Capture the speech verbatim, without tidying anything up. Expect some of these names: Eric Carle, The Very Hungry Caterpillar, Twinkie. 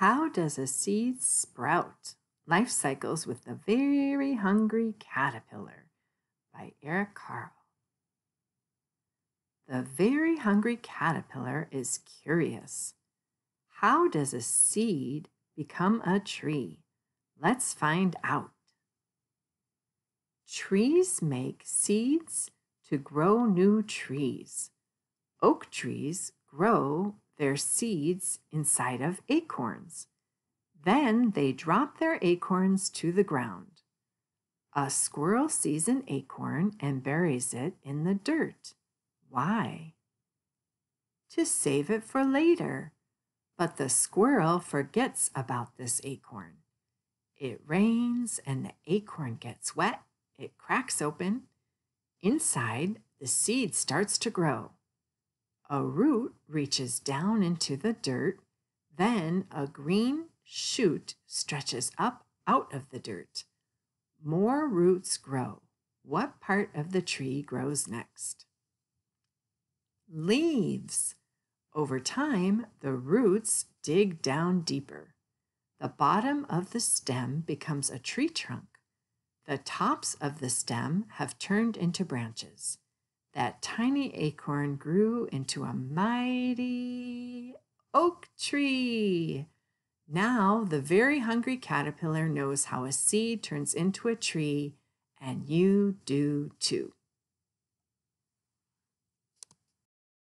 How does a seed sprout? Life Cycles with the Very Hungry Caterpillar by Eric Carle. The very hungry caterpillar is curious. How does a seed become a tree? Let's find out. Trees make seeds to grow new trees. Oak trees grow their seeds inside of acorns. Then they drop their acorns to the ground. A squirrel sees an acorn and buries it in the dirt. Why? To save it for later. But the squirrel forgets about this acorn. It rains and the acorn gets wet. It cracks open. Inside, the seed starts to grow. A root reaches down into the dirt. Then a green shoot stretches up out of the dirt. More roots grow. What part of the tree grows next? Leaves. Over time, the roots dig down deeper. The bottom of the stem becomes a tree trunk. The tops of the stem have turned into branches. That tiny acorn grew into a mighty oak tree. Now the very hungry caterpillar knows how a seed turns into a tree, and you do too.